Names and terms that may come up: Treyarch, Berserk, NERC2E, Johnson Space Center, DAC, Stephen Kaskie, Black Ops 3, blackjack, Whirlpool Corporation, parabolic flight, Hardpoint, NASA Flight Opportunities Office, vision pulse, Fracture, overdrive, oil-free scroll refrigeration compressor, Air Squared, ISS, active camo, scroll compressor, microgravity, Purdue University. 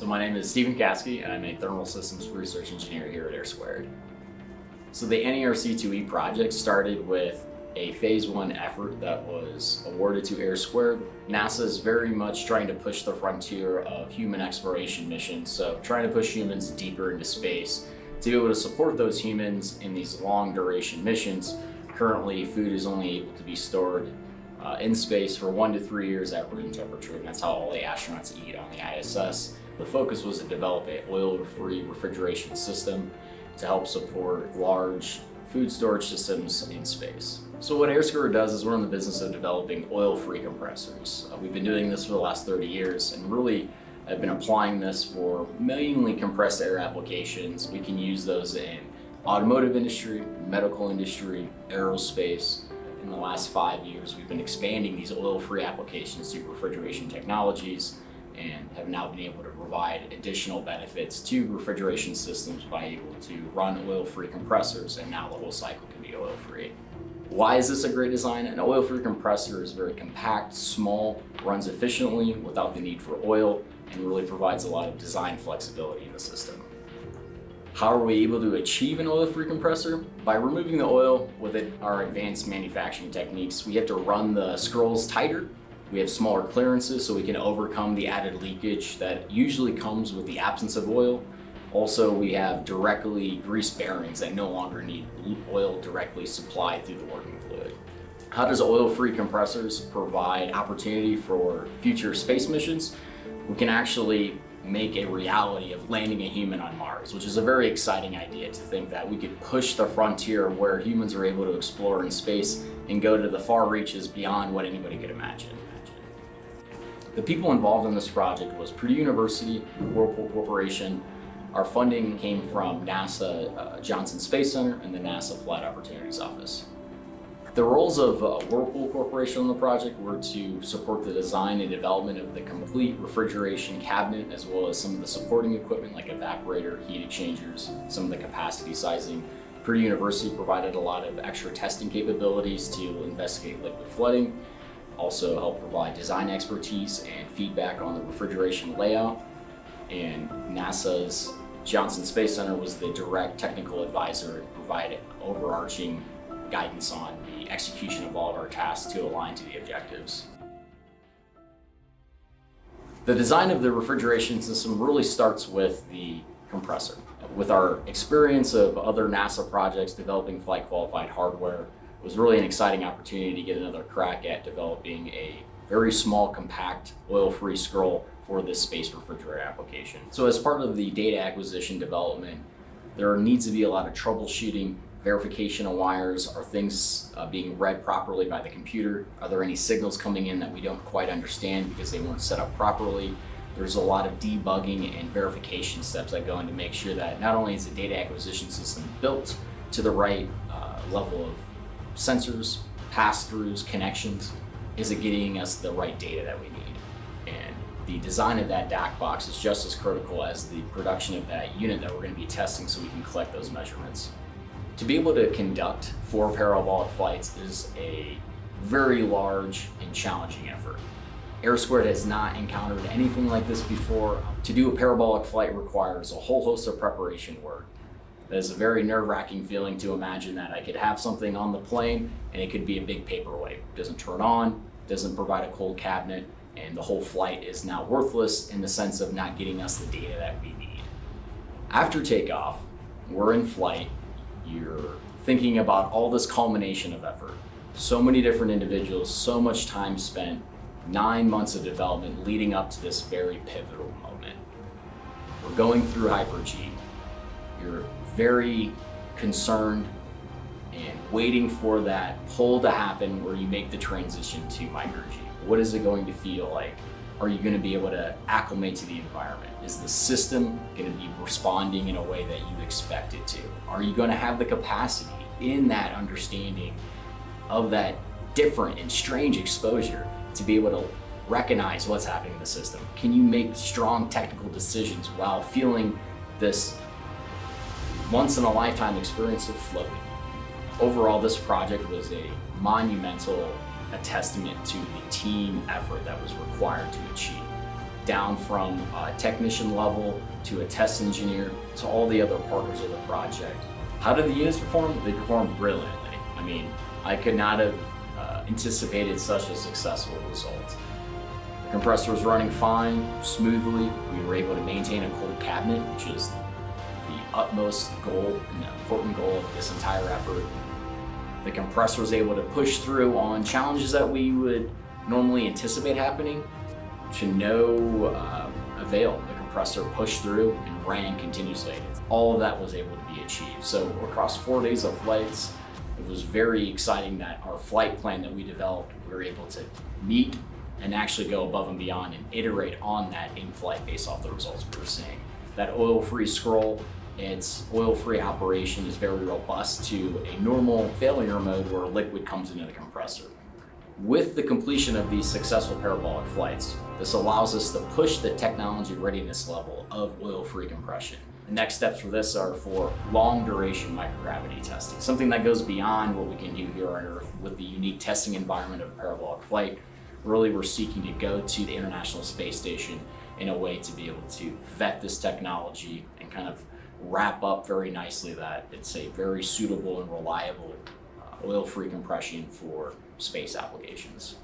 So my name is Stephen Kaskie, and I'm a Thermal Systems Research Engineer here at Air Squared. So the NERC2E project started with a phase one effort that was awarded to Air Squared. NASA is very much trying to push the frontier of human exploration missions, so trying to push humans deeper into space to be able to support those humans in these long duration missions. Currently, food is only able to be stored in space for 1 to 3 years at room temperature, and that's how all the astronauts eat on the ISS. The focus was to develop an oil-free refrigeration system to help support large food storage systems in space. So what Air Squared does is we're in the business of developing oil-free compressors. We've been doing this for the last 30 years and really have been applying this for mainly compressed air applications. We can use those in automotive industry, medical industry, aerospace. In the last 5 years, we've been expanding these oil-free applications through refrigeration technologies and have now been able to provide additional benefits to refrigeration systems by able to run oil-free compressors, and now the whole cycle can be oil-free. Why is this a great design? An oil-free compressor is very compact, small, runs efficiently without the need for oil, and really provides a lot of design flexibility in the system. How are we able to achieve an oil-free compressor? By removing the oil with our advanced manufacturing techniques, we have to run the scrolls tighter. We have smaller clearances so we can overcome the added leakage that usually comes with the absence of oil. Also, we have directly greased bearings that no longer need oil directly supplied through the working fluid. How does oil-free compressors provide opportunity for future space missions? We can actually make a reality of landing a human on Mars, which is a very exciting idea, to think that we could push the frontier where humans are able to explore in space and go to the far reaches beyond what anybody could imagine. The people involved in this project was Purdue University, Whirlpool Corporation. Our funding came from NASA, Johnson Space Center, and the NASA Flight Opportunities Office. The roles of Whirlpool Corporation on the project were to support the design and development of the complete refrigeration cabinet, as well as some of the supporting equipment like evaporator, heat exchangers, some of the capacity sizing. Purdue University provided a lot of extra testing capabilities to investigate liquid flooding, also help provide design expertise and feedback on the refrigeration layout. And NASA's Johnson Space Center was the direct technical advisor and provided overarching guidance on the execution of all of our tasks to align to the objectives. The design of the refrigeration system really starts with the compressor. With our experience of other NASA projects developing flight qualified hardware, it was really an exciting opportunity to get another crack at developing a very small, compact, oil-free scroll for this space refrigerator application. So as part of the data acquisition development, there needs to be a lot of troubleshooting, verification of wires. Are things being read properly by the computer? Are there any signals coming in that we don't quite understand because they weren't set up properly? There's a lot of debugging and verification steps that go in to make sure that not only is the data acquisition system built to the right level of sensors, pass-throughs, connections, is it getting us the right data that we need? And the design of that DAC box is just as critical as the production of that unit that we're going to be testing, so we can collect those measurements. To be able to conduct 4 parabolic flights is a very large and challenging effort. Air Squared has not encountered anything like this before. To do a parabolic flight requires a whole host of preparation work. That is a very nerve-wracking feeling, to imagine that I could have something on the plane and it could be a big paperweight. It doesn't turn on, doesn't provide a cold cabinet, and the whole flight is now worthless in the sense of not getting us the data that we need. After takeoff, we're in flight. You're thinking about all this culmination of effort. So many different individuals, so much time spent, 9 months of development leading up to this very pivotal moment. We're going through hyper-G. You're very concerned and waiting for that pull to happen where you make the transition to micro-G. What is it going to feel like? Are you going to be able to acclimate to the environment? Is the system going to be responding in a way that you expect it to? Are you going to have the capacity in that understanding of that different and strange exposure to be able to recognize what's happening in the system? Can you make strong technical decisions while feeling this once-in-a-lifetime experience of floating? Overall, this project was a monumental, a testament to the team effort that was required to achieve down from a technician level to a test engineer to all the other partners of the project. How did the units perform? They performed brilliantly. I mean, I could not have anticipated such a successful result. The compressor was running fine, smoothly. We were able to maintain a cold cabinet, which is the utmost goal and the important goal of this entire effort. The compressor was able to push through on challenges that we would normally anticipate happening. To no avail, the compressor pushed through and ran continuously. All of that was able to be achieved. So across 4 days of flights, it was very exciting that our flight plan that we developed, we were able to meet and actually go above and beyond and iterate on that in flight based off the results we were seeing. That oil-free scroll, its oil-free operation is very robust to a normal failure mode where liquid comes into the compressor. With the completion of these successful parabolic flights, this allows us to push the technology readiness level of oil-free compression. The next steps for this are for long-duration microgravity testing, something that goes beyond what we can do here on Earth with the unique testing environment of parabolic flight. Really, we're seeking to go to the International Space Station in a way to be able to vet this technology and kind of wrap up very nicely that it's a very suitable and reliable oil-free compression for space applications.